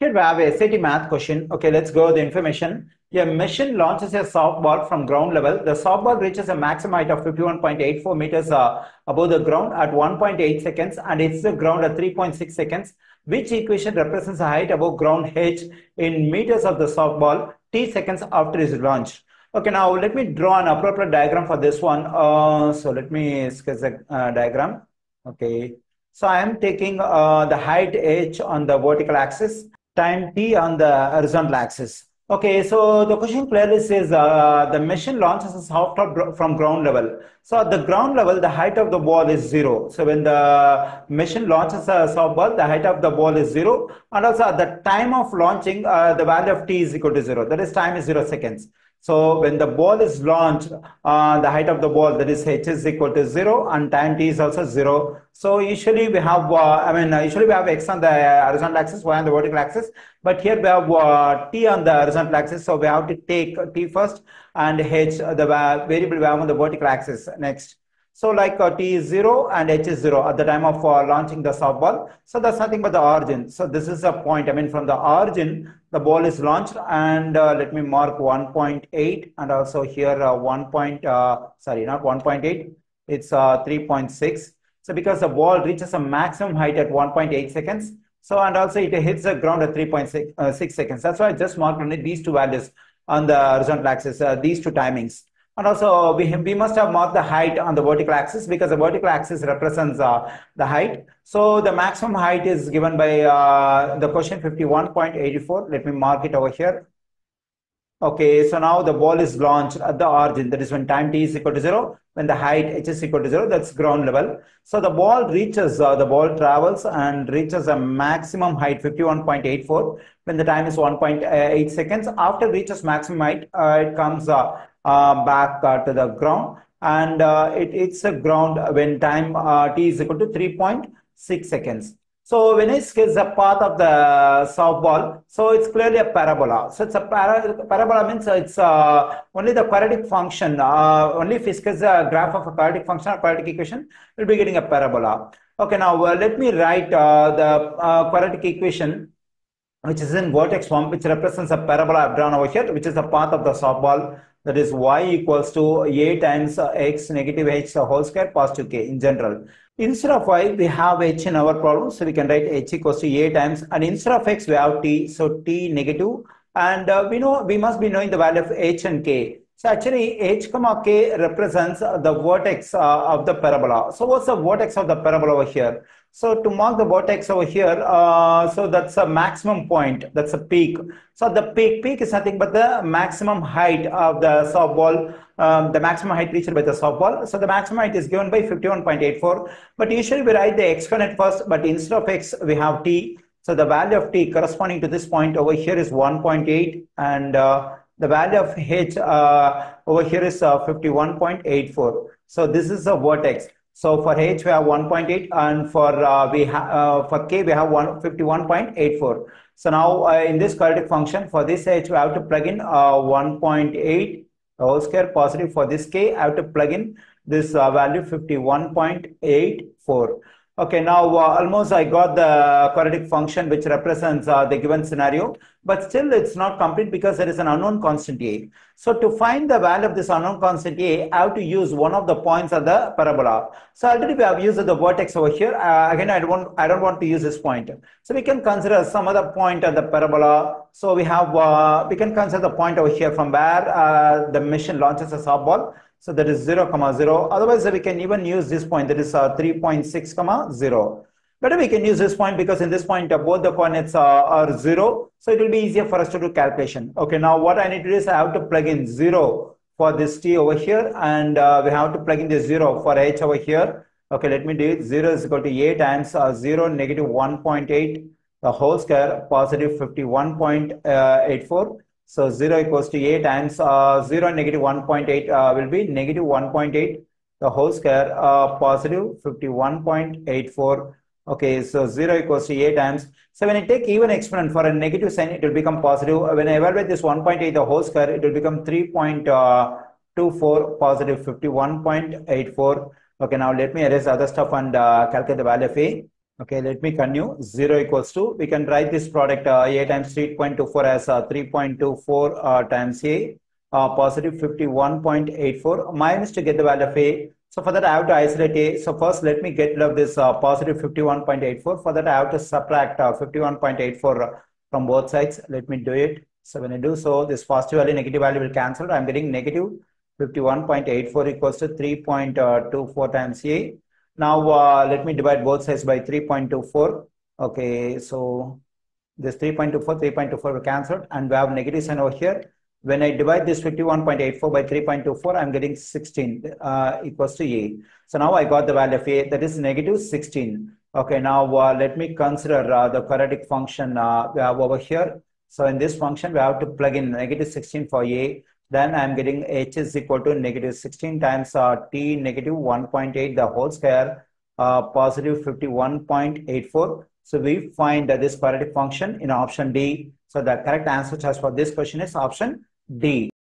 Here we have a SAT math question. Okay, let's go to the information. A machine launches a softball from ground level. The softball reaches a maximum height of 51.84 meters above the ground at 1.8 seconds and hits the ground at 3.6 seconds. Which equation represents the height above ground h in meters of the softball t seconds after its launch? Okay, now let me draw an appropriate diagram for this one. So let me sketch a diagram. Okay, so I am taking the height h on the vertical axis, time t on the horizontal axis. Okay, so the question clearly says the machine launches a softball from ground level. So at the ground level, the height of the ball is 0. So when the machine launches a softball, the height of the ball is 0. And also at the time of launching, the value of t is equal to 0. That is, time is 0 seconds. So when the ball is launched, the height of the ball, that is h, is equal to 0, and time t is also 0. So usually we have, usually we have x on the horizontal axis, y on the vertical axis, but here we have t on the horizontal axis. So we have to take t first and h, the variable we have on the vertical axis, next. So like t is 0 and h is 0 at the time of launching the softball. So that's nothing but the origin. So this is a point, from the origin, the ball is launched, and let me mark 1.8, and also here 1.8, it's 3.6. So because the ball reaches a maximum height at 1.8 seconds, so and also it hits the ground at 3.6 seconds. That's why I just marked only these two values on the horizontal axis, these two timings. And also we must have marked the height on the vertical axis because the vertical axis represents the height. So the maximum height is given by the question 51.84. Let me mark it over here. Okay, so now the ball is launched at the origin. That is when time t is equal to 0, when the height h is equal to 0, that's ground level. So the ball reaches, the ball travels and reaches a maximum height 51.84 when the time is 1.8 seconds. After it reaches maximum height, it comes back to the ground, and it's a ground when time t is equal to 3.6 seconds. So when I sketch the path of the softball, so it's clearly a parabola. So it's a parabola means it's only the quadratic function, only if we sketch the graph of a quadratic function or quadratic equation, we'll be getting a parabola. Okay, now let me write the quadratic equation, which is in vertex form, which represents a parabola I've drawn over here, which is the path of the softball. That is y equals to a times x negative h whole square positive k in general. Instead of y, we have h in our problem. So we can write h equals to a times, and instead of x, we have t. So t negative, and we must be knowing the value of h and k. So actually h comma k represents the vertex of the parabola. So what's the vertex of the parabola over here? So to mark the vertex over here, so that's a maximum point, that's a peak. So the peak is nothing but the maximum height of the softball, the maximum height reached by the softball. So the maximum height is given by 51.84, but usually we write the exponent first, but instead of x, we have t. So the value of t corresponding to this point over here is 1.8, and the value of h over here is 51.84. So this is a vertex. So for h we have 1.8, and for k we have 51.84. So now in this quadratic function, for this h we have to plug in 1.8 whole square positive. For this k I have to plug in this value 51.84. Okay, now almost I got the quadratic function which represents the given scenario, but still it's not complete because there is an unknown constant a. So to find the value of this unknown constant a, I have to use one of the points of the parabola. So already we have used the vertex over here. Again, I don't want to use this point. So we can consider some other point of the parabola. So we have we can consider the point over here from where the machine launches a softball. So that is 0, 0. Otherwise, we can even use this point. That is 3.6, 0. Better we can use this point because in this point, both the coordinates are 0. So it will be easier for us to do calculation. Okay, now what I need to do is I have to plug in 0 for this t over here. And we have to plug in this 0 for h over here. Okay, let me do it. 0 is equal to a times 0 negative 1.8. The whole square positive 51.84. So 0 equals to a times 0 negative 1.8 will be negative 1.8 the whole square positive 51.84. Okay, so 0 equals to a times. So when I take even exponent for a negative sign, it will become positive. When I evaluate this 1.8 the whole square, it will become 3.24 positive 51.84. Okay, now let me erase other stuff and calculate the value of a. Okay, let me continue. 0 equals to, we can write this product A times 3.24 as 3.24 times A, positive 51.84. Minus to get the value of A. So for that I have to isolate A. So first let me get rid of this positive 51.84. For that I have to subtract 51.84 from both sides. Let me do it. So when I do so, this positive value, negative value will cancel. I'm getting negative 51.84 equals to 3.24 times A. Now let me divide both sides by 3.24. Okay, so this 3.24 were cancelled, and we have negative sign over here. When I divide this 51.84 by 3.24, I'm getting 16 equals to A. So now I got the value of A, that is negative 16. Okay, now let me consider the quadratic function we have over here. So in this function, we have to plug in negative 16 for A. Then I'm getting H is equal to negative 16 times T negative 1.8 the whole square, positive 51.84. So we find this quadratic function in option D. So the correct answer just for this question is option D.